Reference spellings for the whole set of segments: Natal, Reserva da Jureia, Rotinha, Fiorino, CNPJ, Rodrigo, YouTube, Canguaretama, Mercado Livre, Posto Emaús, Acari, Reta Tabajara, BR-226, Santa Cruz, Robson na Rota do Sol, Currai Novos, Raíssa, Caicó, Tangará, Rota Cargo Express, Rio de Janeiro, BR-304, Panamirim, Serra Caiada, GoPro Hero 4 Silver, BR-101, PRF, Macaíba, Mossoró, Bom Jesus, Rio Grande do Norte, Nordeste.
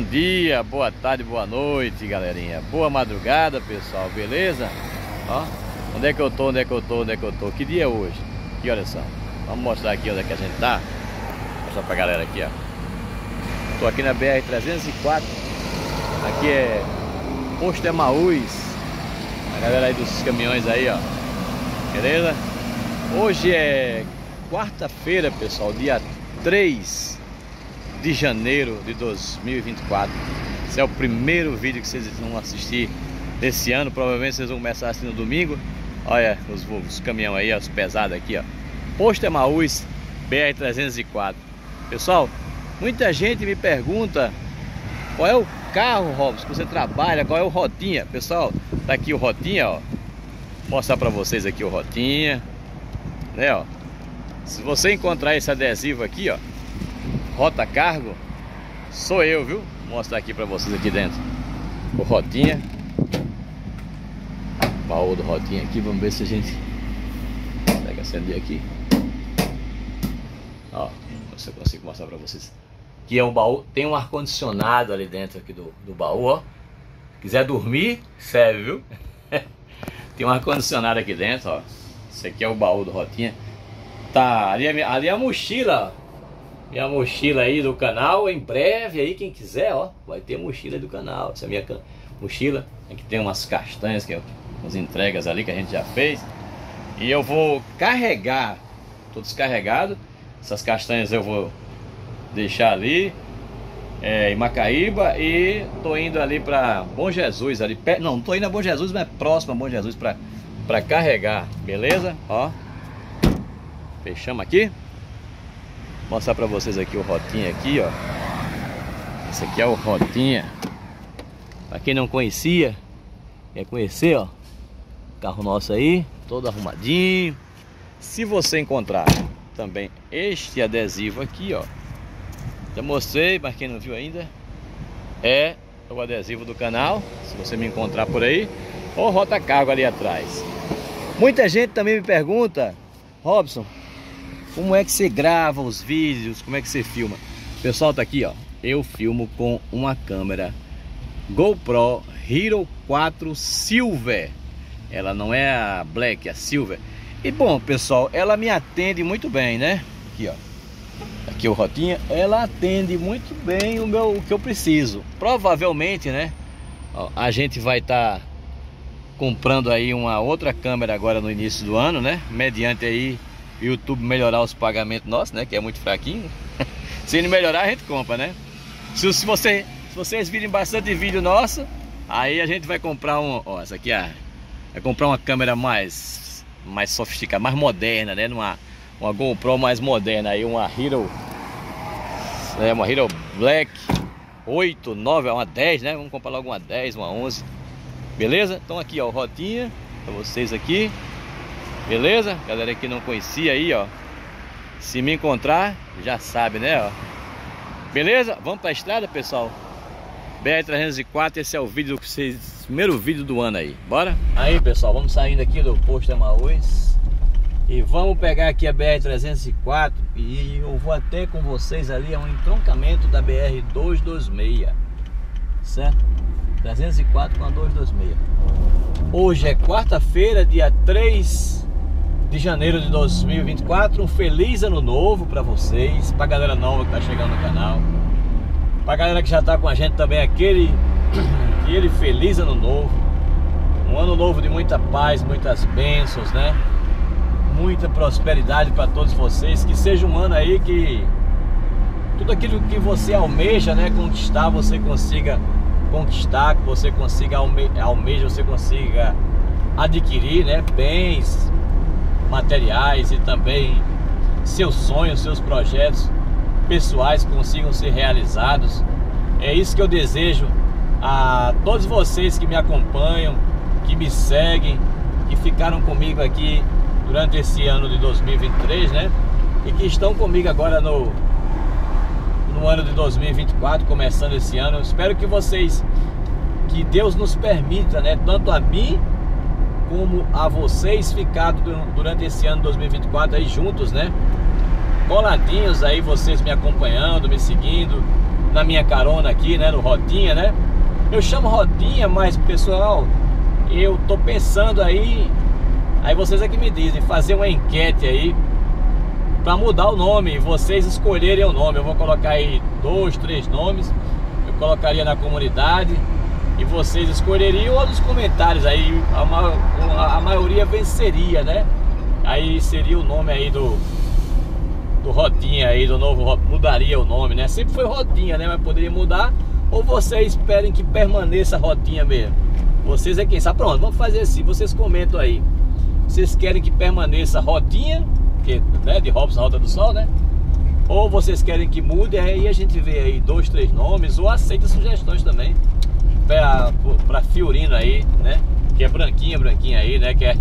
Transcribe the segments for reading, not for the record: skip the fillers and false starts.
Bom dia, boa tarde, boa noite, galerinha. Boa madrugada, pessoal, beleza? Ó, onde é que eu tô? Que dia é hoje? E olha só, vamos mostrar aqui onde é que a gente tá. Mostrar pra galera aqui, ó. Tô aqui na BR-304. Aqui é Posto Emaús. A galera aí dos caminhões aí, ó. Beleza? Hoje é quarta-feira, pessoal, dia 3 de janeiro de 2024. Esse é o primeiro vídeo que vocês vão assistir desse ano. Provavelmente vocês vão começar assim no domingo. Olha os caminhões aí, ó, os pesados aqui, ó. Posto Emaús, BR-304. Pessoal, muita gente me pergunta qual é o carro, Robson, que você trabalha, qual é o Rotinha. Pessoal, tá aqui o Rotinha, ó. Vou mostrar pra vocês aqui o Rotinha, né, ó. Se você encontrar esse adesivo aqui, ó, Rota Cargo, sou eu, viu? Vou mostrar aqui pra vocês aqui dentro o Rotinha, o baú do Rotinha aqui. Vamos ver se a gente consegue acender aqui. Ó, se eu consigo mostrar pra vocês. Que é um baú, tem um ar-condicionado ali dentro aqui do baú, ó. Quiser dormir, serve, viu? Tem um ar-condicionado aqui dentro, ó. Esse aqui é o baú do Rotinha. Tá, ali é a mochila, ó. Minha mochila aí do canal, em breve aí, quem quiser, ó, vai ter mochila do canal. Essa é a minha mochila, aqui tem umas castanhas, que é umas entregas ali que a gente já fez. E eu vou carregar, tô descarregado, essas castanhas eu vou deixar ali em Macaíba. E tô indo ali pra Bom Jesus, ali perto, não tô indo a Bom Jesus, mas próximo a Bom Jesus pra carregar, beleza? Ó, fechamos aqui. Mostrar pra vocês aqui o Rotinha aqui, ó. Esse aqui é o Rotinha. Pra quem não conhecia, quer conhecer, ó. Carro nosso aí, todo arrumadinho. Se você encontrar também este adesivo aqui, ó. Já mostrei, mas quem não viu ainda, é o adesivo do canal. Se você me encontrar por aí, ou Rota Cargo ali atrás. Muita gente também me pergunta, Robson, como é que você grava os vídeos? Como é que você filma? Pessoal, tá aqui, ó. Eu filmo com uma câmera GoPro Hero 4 Silver. Ela não é a Black, é a Silver. E bom, pessoal, ela me atende muito bem, né? Aqui, ó. Aqui o Rotinha. Ela atende muito bem o que eu preciso. Provavelmente, né? Ó, a gente vai estar comprando aí uma outra câmera agora no início do ano, né? Mediante aí YouTube melhorar os pagamentos nossos, né? Que é muito fraquinho. Se ele melhorar, a gente compra, né? Se vocês virem bastante vídeo nosso, aí a gente vai comprar um. Ó, essa aqui é. Vai comprar uma câmera mais sofisticada, mais moderna, né? Uma GoPro mais moderna aí, uma Hero. É, uma Hero Black 8, 9, uma 10, né? Vamos comprar logo uma 10, uma 11. Beleza? Então aqui, ó, o Rotinha pra vocês aqui. Beleza? Galera que não conhecia aí, ó. Se me encontrar, já sabe, né, ó. Beleza? Vamos pra estrada, pessoal. BR-304, esse é o vídeo que vocês... Primeiro vídeo do ano aí. Bora? Aí, pessoal, vamos saindo aqui do Posto Emaús. E vamos pegar aqui a BR-304. E eu vou até com vocês ali um entroncamento da BR-226. Certo? 304 com a 226. Hoje é quarta-feira, dia 3... de janeiro de 2024, um feliz ano novo pra vocês, pra galera nova que tá chegando no canal, pra galera que já tá com a gente também, aquele feliz ano novo, um ano novo de muita paz, muitas bênçãos, né? Muita prosperidade pra todos vocês, que seja um ano aí que tudo aquilo que você almeja, né, conquistar, você consiga conquistar, que você consiga almeja, você consiga adquirir, né, bens materiais, e também seus sonhos, seus projetos pessoais consigam ser realizados. É isso que eu desejo a todos vocês que me acompanham, que me seguem, que ficaram comigo aqui durante esse ano de 2023, né? E que estão comigo agora no ano de 2024, começando esse ano. Eu espero que vocês, que Deus nos permita, né? Tanto a mim como a vocês ficado durante esse ano 2024 aí juntos, né? Coladinhos aí, vocês me acompanhando, me seguindo, na minha carona aqui, né, no Rotinha, né? Eu chamo Rotinha, mas pessoal, eu tô pensando aí vocês é que me dizem, fazer uma enquete aí pra mudar o nome, vocês escolherem o nome. Eu vou colocar aí 2, 3 nomes, eu colocaria na comunidade e vocês escolheriam, ou nos comentários aí a maioria venceria, né? Aí seria o nome aí do Rotinha aí, do novo, mudaria o nome, né? Sempre foi Rotinha, né? Mas poderia mudar, ou vocês esperem que permaneça Rotinha mesmo? Vocês é quem sabe. Pronto, vamos fazer assim, vocês comentam aí. Vocês querem que permaneça Rotinha, que, né, de Robson na Rota do Sol, né? Ou vocês querem que mude, aí a gente vê aí 2, 3 nomes, ou aceita sugestões também. Pra Fiorino aí, né? Que é branquinha aí, né? Que é...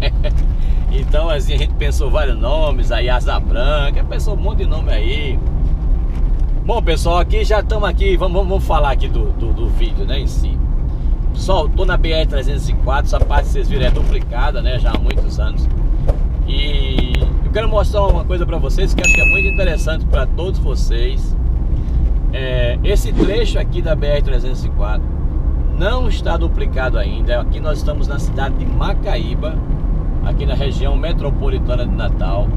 Então assim, a gente pensou vários nomes aí, Asa Branca, pensou um monte de nome aí. Bom pessoal, aqui já estamos aqui, vamos falar aqui do vídeo, né, em si. Pessoal, tô na BR-304, essa parte vocês viram é duplicada, né, já há muitos anos. E eu quero mostrar uma coisa para vocês que acho que é muito interessante para todos vocês. Esse trecho aqui da BR-304 não está duplicado ainda. Aqui nós estamos na cidade de Macaíba, aqui na região metropolitana de Natal.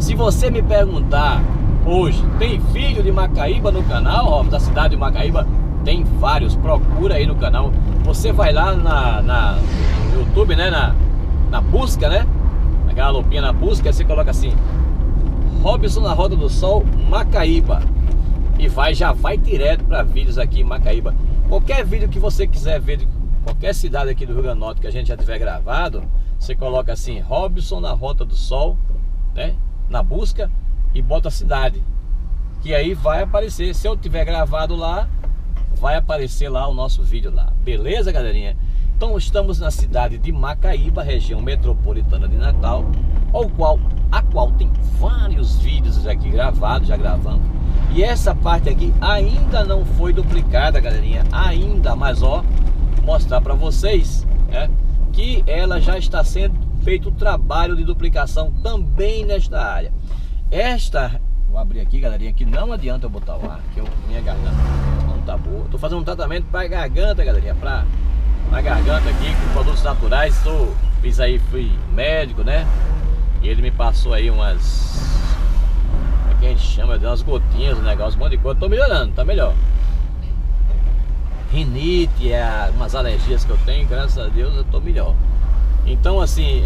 Se você me perguntar hoje, tem vídeo de Macaíba no canal, ó, da cidade de Macaíba? Tem vários, procura aí no canal. Você vai lá no YouTube, né, na busca, né, naquela lupinha na busca, você coloca assim, Robson na Rota do Sol, Macaíba, e já vai direto para vídeos aqui em Macaíba. Qualquer vídeo que você quiser ver de qualquer cidade aqui do Rio Grande do Norte que a gente já tiver gravado, você coloca assim, Robson na Rota do Sol, né, na busca, e bota a cidade, que aí vai aparecer. Se eu tiver gravado lá, vai aparecer lá o nosso vídeo lá. Beleza, galerinha? Então estamos na cidade de Macaíba, região metropolitana de Natal, a qual tem vários vídeos aqui gravados, já gravamos. E essa parte aqui ainda não foi duplicada, galerinha, ainda, mas ó, mostrar para vocês, né, que ela já está sendo feito o trabalho de duplicação também nesta área. Esta, vou abrir aqui, galerinha, que não adianta eu botar o ar, que minha garganta não tá boa. Tô fazendo um tratamento para garganta, galerinha, pra garganta aqui com produtos naturais. Fui médico, né? E ele me passou aí umas, como é que a gente chama, umas gotinhas, um negócio, um monte de coisa. Tô melhorando, tá melhor. Rinite, umas alergias que eu tenho, graças a Deus eu tô melhor. Então assim,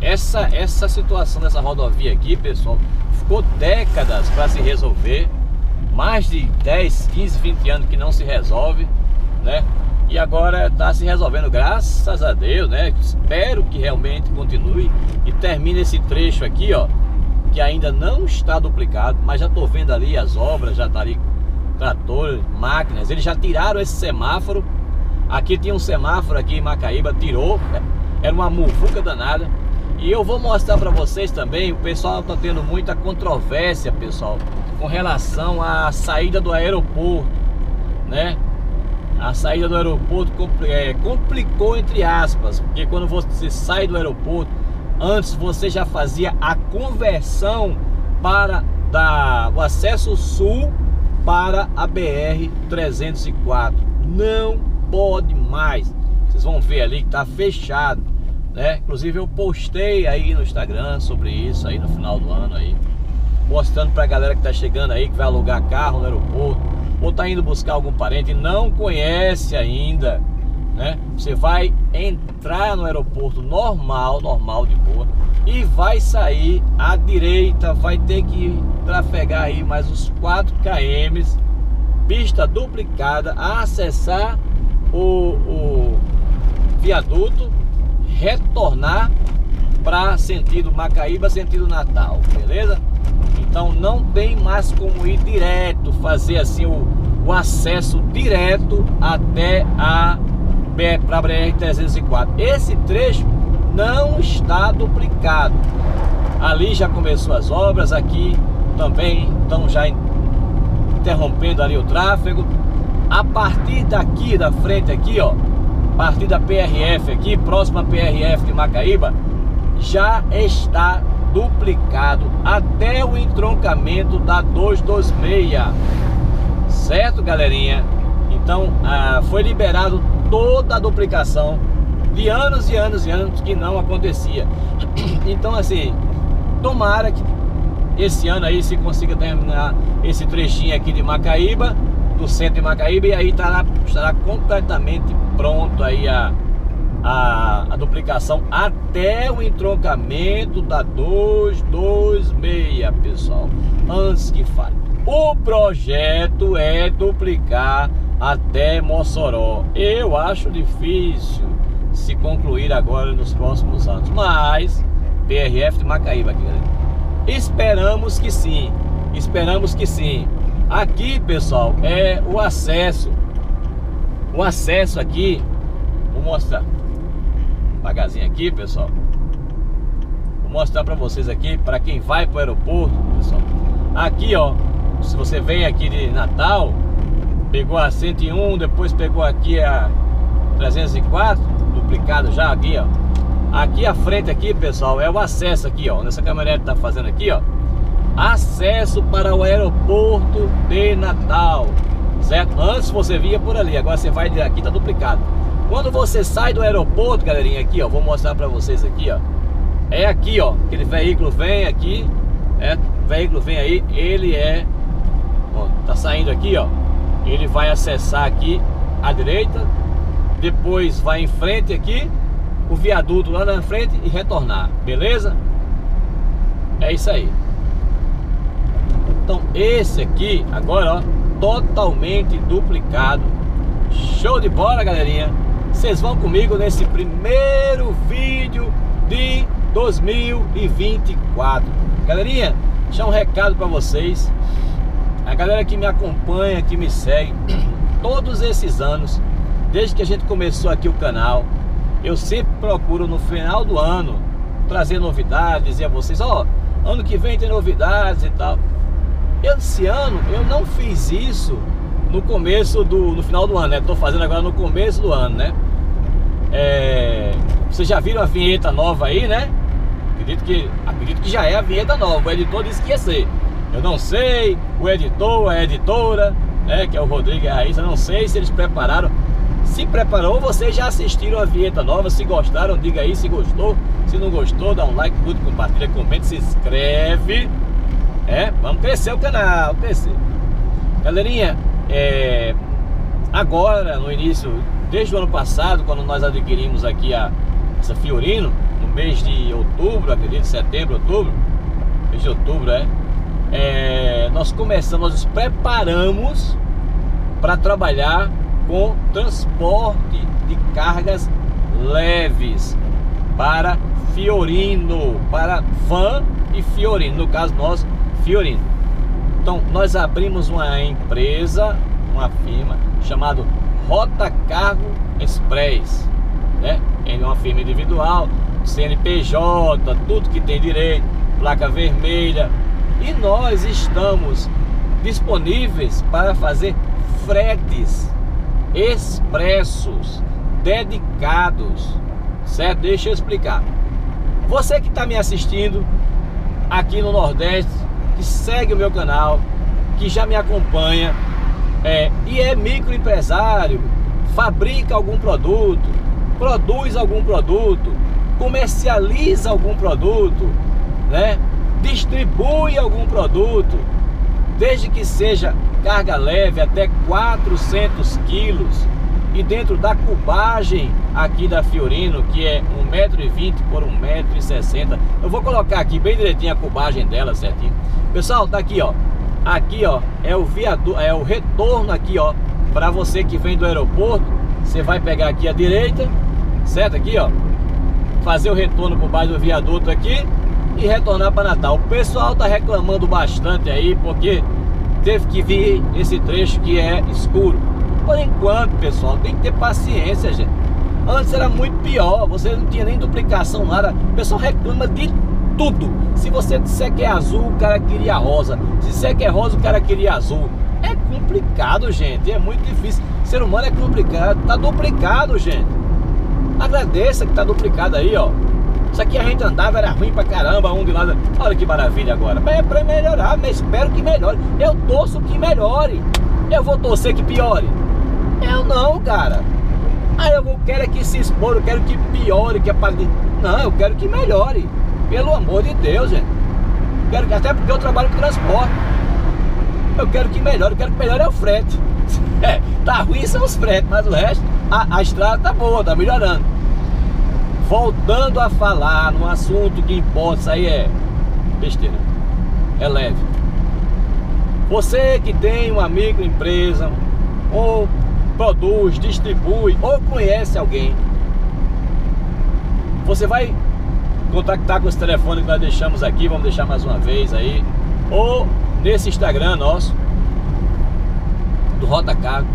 essa situação dessa rodovia aqui, pessoal, ficou décadas para se resolver, mais de 10, 15, 20 anos que não se resolve, né? E agora está se resolvendo, graças a Deus, né? Espero que realmente continue e termine esse trecho aqui, ó, que ainda não está duplicado, mas já tô vendo ali as obras, já tá ali trator, máquinas. Eles já tiraram esse semáforo. Aqui tinha um semáforo aqui em Macaíba, tirou, né? Era uma muvuca danada. E eu vou mostrar para vocês também, o pessoal está tendo muita controvérsia, pessoal, com relação à saída do aeroporto, né? A saída do aeroporto complicou, entre aspas, porque quando você sai do aeroporto, antes você já fazia a conversão o acesso sul para a BR-304. Não pode mais. Vocês vão ver ali que está fechado, né? Inclusive eu postei aí no Instagram sobre isso aí no final do ano aí, mostrando pra galera que tá chegando aí, que vai alugar carro no aeroporto ou tá indo buscar algum parente e não conhece ainda, né? Você vai entrar no aeroporto normal de boa e vai sair à direita, vai ter que trafegar aí mais uns 4 km, pista duplicada, a acessar o viaduto, retornar para sentido Macaíba, sentido Natal, beleza? Então não tem mais como ir direto, fazer assim o acesso direto até a BR-304. Esse trecho não está duplicado. Ali já começou as obras, aqui também estão já interrompendo ali o tráfego. A partir daqui da frente aqui, ó, a partir da PRF aqui, próxima PRF de Macaíba, já está duplicado até o entroncamento da 226. certo, galerinha? Então foi liberado toda a duplicação de anos e anos e anos que não acontecia. Então assim, tomara que esse ano aí se consiga terminar esse trechinho aqui de Macaíba, do centro de Macaíba, e aí estará completamente pronto aí a duplicação até o entroncamento da 226, pessoal, antes que falhe. O projeto é duplicar até Mossoró. Eu acho difícil se concluir agora nos próximos anos, mas PRF de Macaíba aqui, galera. Esperamos que sim, esperamos que sim. Aqui, pessoal, é o acesso. O acesso aqui, vou mostrar devagarzinho aqui, pessoal. Vou mostrar para vocês aqui, para quem vai para o aeroporto, pessoal. Aqui, ó, se você vem aqui de Natal, pegou a 101, depois pegou aqui a 304, duplicado já aqui, ó. Aqui à frente aqui, pessoal, é o acesso aqui, ó, nessa caminhonete tá fazendo aqui, ó. Acesso para o aeroporto de Natal, certo? Antes você via por ali, agora você vai daqui, tá duplicado. Quando você sai do aeroporto, galerinha, aqui, ó, vou mostrar pra vocês aqui, ó. É aqui, ó, aquele veículo vem aqui, é, o veículo vem aí, ele é, ó, tá saindo aqui, ó. Ele vai acessar aqui à direita, depois vai em frente aqui, o viaduto lá na frente e retornar, beleza? É isso aí. Então esse aqui agora, ó, totalmente duplicado. Show de bola, galerinha. Vocês vão comigo nesse primeiro vídeo de 2024. Galerinha, deixa um recado para vocês. A galera que me acompanha, que me segue todos esses anos, desde que a gente começou aqui o canal, eu sempre procuro no final do ano trazer novidades, dizer a vocês, ó, ano que vem tem novidades e tal. Esse ano eu não fiz isso no final do ano, né? Tô fazendo agora no começo do ano, né? Vocês já viram a vinheta nova aí, né? Acredito que já é a vinheta nova. O editor disse que ia ser. Eu não sei, o editor, a editora, né? Que é o Rodrigo e a Raíssa, não sei se eles prepararam. Se preparou, vocês já assistiram a vinheta nova? Se gostaram, diga aí se gostou. Se não gostou, dá um like, curte, compartilha, comenta, se inscreve. Vamos crescer o canal, crescer. Galerinha, agora no início, desde o ano passado, quando nós adquirimos aqui essa Fiorino, no mês de outubro, acredito, setembro, outubro, mês de outubro, nós nos preparamos para trabalhar com transporte de cargas leves para Fiorino, para van e Fiorino, no caso nós, Fiorino. Então nós abrimos uma empresa, uma firma chamada Rota Cargo Express, né? É uma firma individual, CNPJ, tudo que tem direito, placa vermelha, e nós estamos disponíveis para fazer fretes expressos dedicados, certo? Deixa eu explicar. Você que está me assistindo aqui no Nordeste, que segue o meu canal, que já me acompanha, e é microempresário, fabrica algum produto, produz algum produto, comercializa algum produto, né? Distribui algum produto, desde que seja carga leve até 400 quilos, e dentro da cubagem aqui da Fiorino, que é 1,20 m por 1,60 m, eu vou colocar aqui bem direitinho a cubagem dela, certinho, pessoal. Tá aqui, ó, aqui, ó, é o viaduto, é o retorno aqui, ó, para você que vem do aeroporto. Você vai pegar aqui à direita, certo, aqui, ó, fazer o retorno por baixo do viaduto aqui e retornar para Natal. O pessoal tá reclamando bastante aí porque teve que vir esse trecho que é escuro. Por enquanto, pessoal, tem que ter paciência, gente. Antes era muito pior, você não tinha nem duplicação, nada. O pessoal reclama de tudo. Se você disser que é azul, o cara queria rosa. Se disser que é rosa, o cara queria azul. É complicado, gente, é muito difícil. O ser humano é complicado, tá duplicado, gente. Agradeça que tá duplicado aí, ó. Isso aqui a gente andava, era ruim pra caramba, um de lado. Olha que maravilha agora. Mas é pra melhorar, mas espero que melhore. Eu torço que melhore. Eu vou torcer que piore? Eu não, cara. Ah, eu quero é que se expor, eu quero que piore, que apareça. Não, eu quero que melhore. Pelo amor de Deus, gente. Quero que... Até porque eu trabalho com transporte. Eu quero que melhore, é o frete. É, tá ruim são os fretes, mas o resto, a estrada tá boa, tá melhorando. Voltando a falar num assunto que importa, isso aí é besteira. É leve. Você que tem uma microempresa, ou produz, distribui, ou conhece alguém, você vai contactar com os telefones que nós deixamos aqui, vamos deixar mais uma vez aí, ou nesse Instagram nosso do Rota Cargo,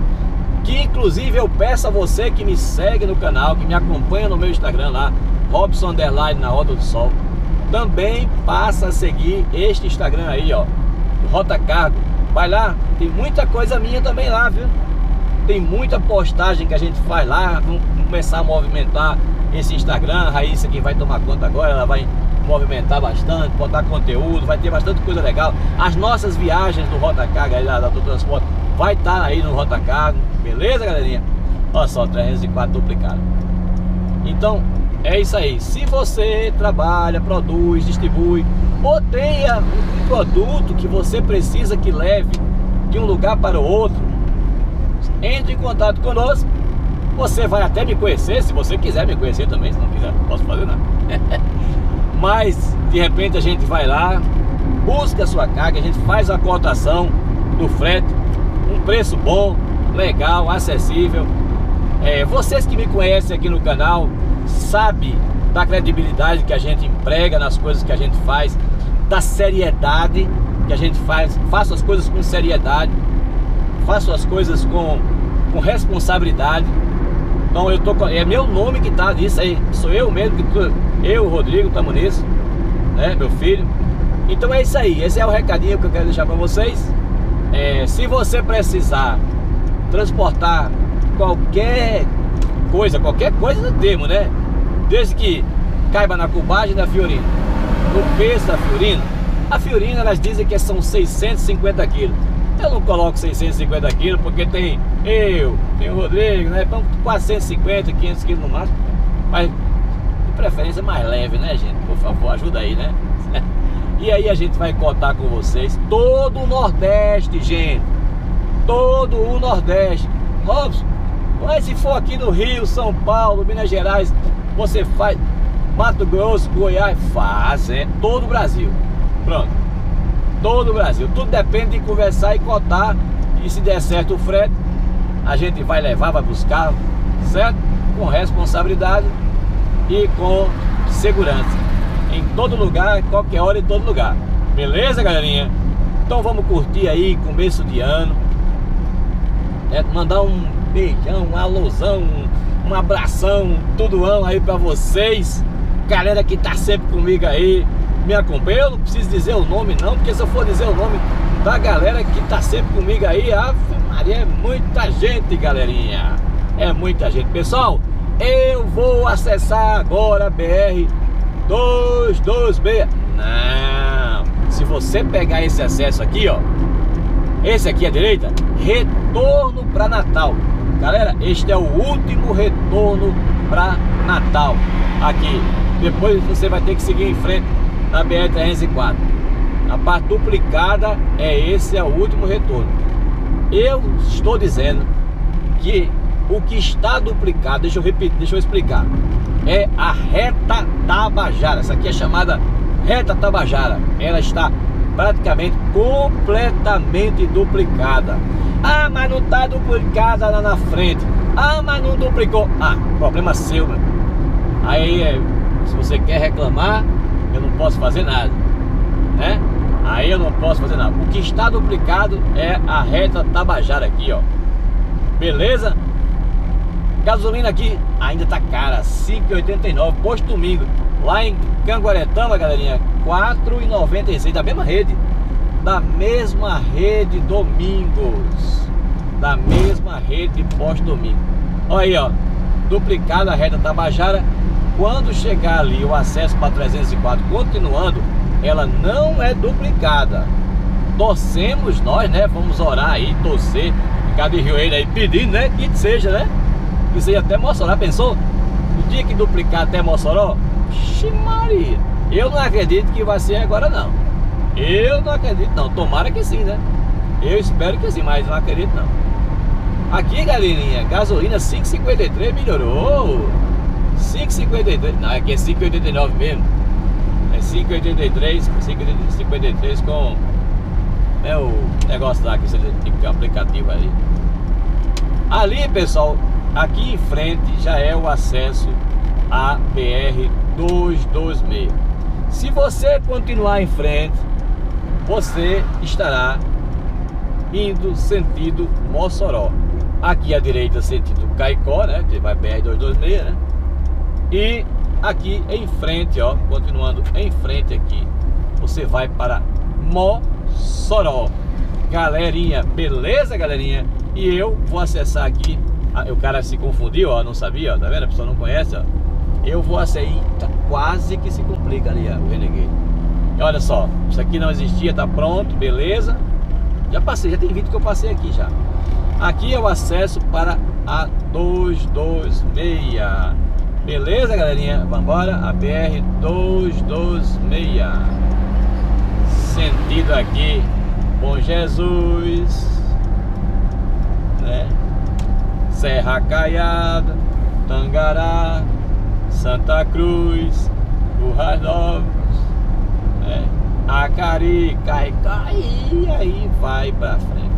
que inclusive eu peço a você que me segue no canal, que me acompanha no meu Instagram lá, Robson na Rota do Sol, também passa a seguir este Instagram aí, ó, Rota Cargo. Vai lá, tem muita coisa minha também lá, viu? Tem muita postagem que a gente faz lá. Vamos começar a movimentar esse Instagram. A Raíssa que vai tomar conta agora, ela vai movimentar bastante, botar conteúdo, vai ter bastante coisa legal. As nossas viagens do Rota Cargo, aí lá do transporte, vai estar aí no Rota Cargo. Beleza, galerinha? Olha só, 304 duplicado. Então, é isso aí. Se você trabalha, produz, distribui, ou tenha um produto que você precisa que leve de um lugar para o outro, entre em contato conosco. Você vai até me conhecer, se você quiser me conhecer também. Se não quiser, não posso fazer nada. Mas, de repente, a gente vai lá, busca a sua carga, a gente faz a cotação do frete, um preço bom, legal, acessível. É, vocês que me conhecem aqui no canal sabem da credibilidade que a gente emprega nas coisas que a gente faz, da seriedade que a gente faz. Faço as coisas com seriedade, faço as coisas com responsabilidade. Então eu tô, é meu nome que tá nisso aí, sou eu mesmo que tô, eu, Rodrigo, tamo nisso, né, meu filho. Então é isso aí, esse é o recadinho que eu quero deixar para vocês. É, se você precisar transportar qualquer coisa no termo, né? Desde que caiba na cubagem da Fiorino, no peso da Fiorino. A Fiorino, elas dizem que são 650 quilos. Eu não coloco 650 quilos porque tem eu, tem o Rodrigo, né? Então 450, 500 quilos no máximo. Mas de preferência mais leve, né, gente? Por favor, ajuda aí, né? E aí a gente vai contar com vocês todo o Nordeste, gente. Todo o Nordeste. Robson, mas se for aqui no Rio, São Paulo, Minas Gerais, você faz Mato Grosso, Goiás, faz, é todo o Brasil. Pronto, todo o Brasil. Tudo depende de conversar e cotar. E se der certo o frete, a gente vai levar, vai buscar, certo? Com responsabilidade e com segurança. Em todo lugar, qualquer hora, em todo lugar. Beleza, galerinha? Então vamos curtir aí, começo de ano. É, mandar um beijão, um alôzão, um abração, um tudoão aí pra vocês. Galera que tá sempre comigo aí, me acompanha. Eu não preciso dizer o nome não, porque se eu for dizer o nome da galera que tá sempre comigo aí, Ave Maria, é muita gente, galerinha. É muita gente. Pessoal, eu vou acessar agora a BR-226. Não, se você pegar esse acesso aqui, ó, esse aqui à direita, retorno pra Natal. Galera, este é o último retorno para Natal aqui. Depois você vai ter que seguir em frente na BR-304. A parte duplicada é esse, é o último retorno. Eu estou dizendo que o que está duplicado, deixa eu repetir, deixa eu explicar, é a Reta Tabajara. Essa aqui é chamada Reta Tabajara. Ela está praticamente completamente duplicada. Ah, mas não tá duplicada lá na frente. Ah, mas não duplicou. Ah, problema seu, meu. Aí, se você quer reclamar, eu não posso fazer nada, né? Aí eu não posso fazer nada. O que está duplicado é a Reta Tabajara aqui, ó. Beleza? Gasolina aqui ainda tá cara, 5,89. Posto domingo, lá em Canguaretama, galerinha, 4,96, da mesma rede Domingos, da mesma rede Posto Domingo. Olha aí, ó, duplicada a Reta Tabajara. Quando chegar ali o acesso para 304 continuando, ela não é duplicada. torcemos nós, né? Vamos orar aí, torcer, cada rioeiro aí pedindo, né? Que seja, né? Que seja até Mossoró. Pensou? O dia que duplicar até Mossoró? Oxi Maria! Eu não acredito que vai ser agora, não. Eu não acredito, não. Tomara que sim, né? Eu espero que sim, mas não acredito, não. Aqui, galerinha, gasolina 5,53 melhorou. 5,53. Não, aqui é 5,89 mesmo. É 5,83 com... né, o negócio lá, que você tem que aplicativo ali. Ali, pessoal, aqui em frente já é o acesso à BR-226. Se você continuar em frente, você estará indo sentido Mossoró. Aqui à direita sentido Caicó, né, que vai BR-226, né? E aqui em frente, ó, continuando em frente aqui, você vai para Mossoró. Galerinha, beleza, galerinha? E eu vou acessar aqui, o cara se confundiu, ó, não sabia, ó, tá vendo? A pessoa não conhece, ó. Eu vou acessar, tá, quase que se complica ali, ó, o Renegade. E olha só, isso aqui não existia, tá pronto, beleza? Já passei, já tem vídeo que eu passei aqui já. Aqui é o acesso para a 226. Beleza, galerinha? Vamos embora, a BR-226. Sentido aqui, Bom Jesus, né? Serra Caiada, Tangará, Santa Cruz, Currai Novos, né? Acari, Caicó, e aí vai pra frente.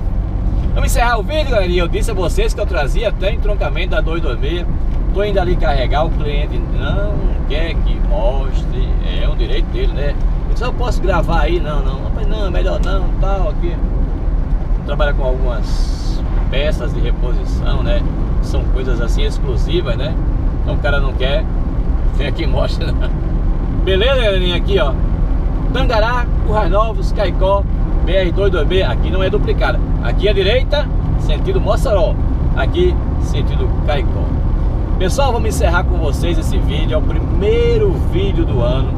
Vamos encerrar o vídeo, galerinha. Eu disse a vocês que eu trazia até entroncamento da 226. Tô indo ali carregar, o cliente não quer que mostre, é um direito dele, né? Eu disse, eu posso gravar aí? Não, melhor não, tal, aqui. Trabalha com algumas peças de reposição, né? São coisas assim exclusivas, né? Então o cara não quer, vem aqui e mostra, não. Beleza, galerinha? Aqui, ó, Tangará, Currais Novos, Caicó, BR-226, aqui não é duplicada. Aqui à direita, sentido Mossoró, aqui, sentido Caicó. Pessoal, vamos encerrar com vocês esse vídeo, é o primeiro vídeo do ano.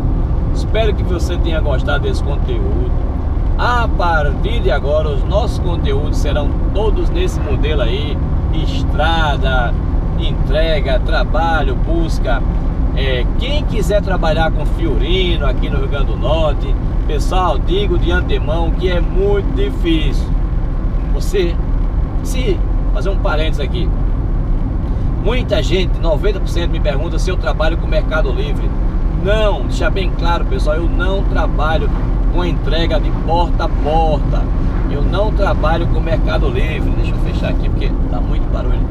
Espero que você tenha gostado desse conteúdo. A partir de agora, os nossos conteúdos serão todos nesse modelo aí: estrada, entrega, trabalho, busca. Quem quiser trabalhar com Fiorino aqui no Rio Grande do Norte, pessoal, digo de antemão que é muito difícil. Você, se fazer um parênteses aqui. Muita gente, 90% me pergunta se eu trabalho com Mercado Livre. Não, deixa bem claro, pessoal, eu não trabalho com entrega de porta a porta. Eu não trabalho com Mercado Livre. Deixa eu fechar aqui porque tá muito barulho.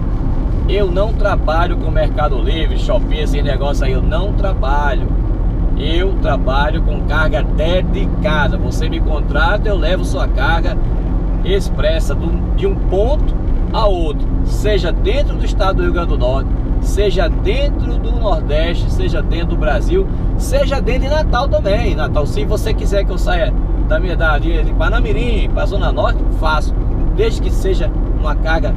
Eu não trabalho com Mercado Livre, Shopping, esse negócio aí, eu não trabalho. Eu trabalho com carga dedicada. Você me contrata, eu levo sua carga expressa de um ponto a outro, seja dentro do estado do Rio Grande do Norte, seja dentro do Nordeste, seja dentro do Brasil, seja dentro de Natal também. Natal, se você quiser que eu saia da minha área de Panamirim para a Zona Norte, faço, desde que seja uma carga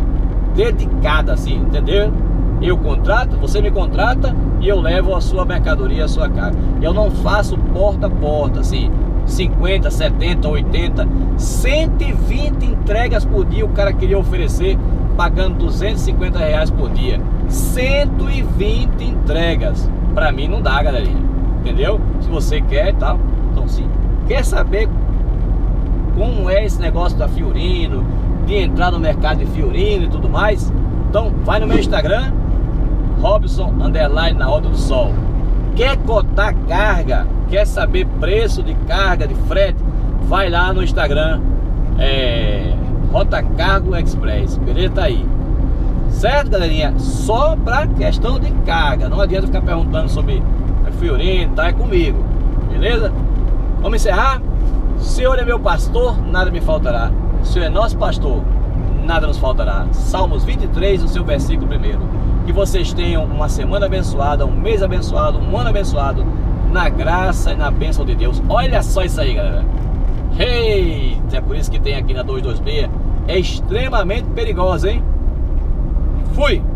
dedicada assim, entendeu? Eu contrato, você me contrata e eu levo a sua mercadoria, a sua carga. Eu não faço porta a porta assim, 50, 70, 80, 120 entregas por dia. O cara queria oferecer pagando R$250 por dia. 120 entregas. Pra mim não dá, galerinha. Entendeu? Se você quer e tal. Então, se quer saber como é esse negócio da Fiorino, de entrar no mercado de Fiorino e tudo mais, então vai no meu Instagram, Robson na Rota do Sol. Quer cotar carga? Quer saber preço de carga, de frete? Vai lá no Instagram, Rota Cargo Express, beleza? Tá aí, certo, galerinha? Só pra questão de carga, não adianta ficar perguntando sobre Fiorino, tá? É comigo, beleza? Vamos encerrar? O Senhor é meu pastor, nada me faltará. O Senhor é nosso pastor, nada nos faltará. Salmos 23, o seu versículo primeiro. Que vocês tenham uma semana abençoada, um mês abençoado, um ano abençoado, na graça e na bênção de Deus. Olha só isso aí, galera. Eita, é por isso que tem aqui na 226. É extremamente perigosa, hein? Fui!